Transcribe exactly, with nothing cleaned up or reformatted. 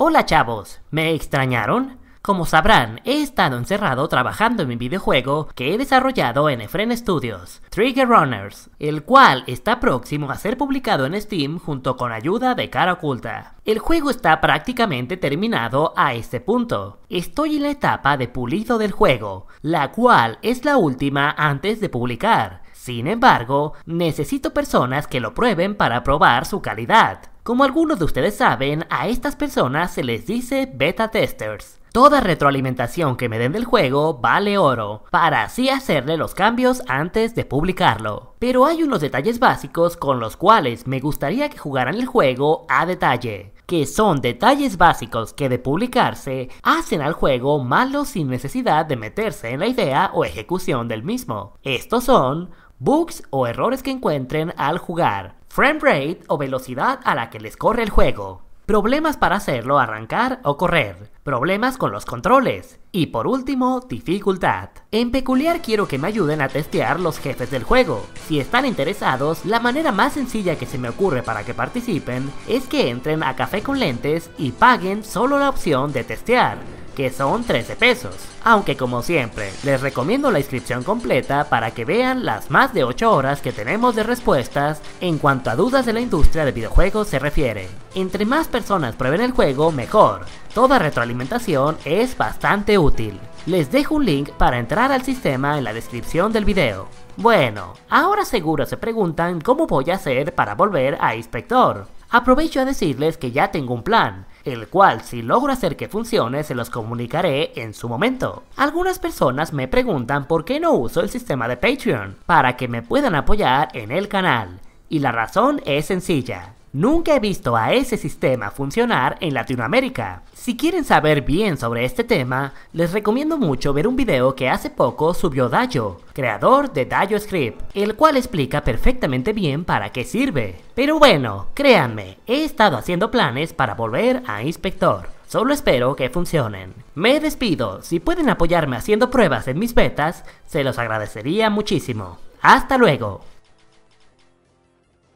Hola chavos, ¿me extrañaron? Como sabrán, he estado encerrado trabajando en mi videojuego que he desarrollado en Efrén Studios, Trigger Runners, el cual está próximo a ser publicado en Steam junto con ayuda de Cara Oculta. El juego está prácticamente terminado a este punto. Estoy en la etapa de pulido del juego, la cual es la última antes de publicar. Sin embargo, necesito personas que lo prueben para probar su calidad. Como algunos de ustedes saben, a estas personas se les dice beta testers. Toda retroalimentación que me den del juego vale oro, para así hacerle los cambios antes de publicarlo. Pero hay unos detalles básicos con los cuales me gustaría que jugaran el juego a detalle, que son detalles básicos que de publicarse hacen al juego malo sin necesidad de meterse en la idea o ejecución del mismo. Estos son bugs o errores que encuentren al jugar, frame rate o velocidad a la que les corre el juego, problemas para hacerlo arrancar o correr, problemas con los controles y por último, dificultad. En peculiar quiero que me ayuden a testear los jefes del juego. Si están interesados, la manera más sencilla que se me ocurre para que participen es que entren a Café con Lentes y paguen solo la opción de testear, que son trece pesos. Aunque como siempre, les recomiendo la inscripción completa para que vean las más de ocho horas que tenemos de respuestas en cuanto a dudas de la industria de videojuegos se refiere. Entre más personas prueben el juego, mejor. Toda retroalimentación es bastante útil. Les dejo un link para entrar al sistema en la descripción del video. Bueno, ahora seguro se preguntan cómo voy a hacer para volver a Inspector. Aprovecho a decirles que ya tengo un plan, el cual si logro hacer que funcione se los comunicaré en su momento. Algunas personas me preguntan por qué no uso el sistema de Patreon para que me puedan apoyar en el canal, y la razón es sencilla. Nunca he visto a ese sistema funcionar en Latinoamérica. Si quieren saber bien sobre este tema, les recomiendo mucho ver un video que hace poco subió Dayo, creador de DayoScript, el cual explica perfectamente bien para qué sirve. Pero bueno, créanme, he estado haciendo planes para volver a Inspector. Solo espero que funcionen. Me despido. Si pueden apoyarme haciendo pruebas en mis betas, se los agradecería muchísimo. ¡Hasta luego!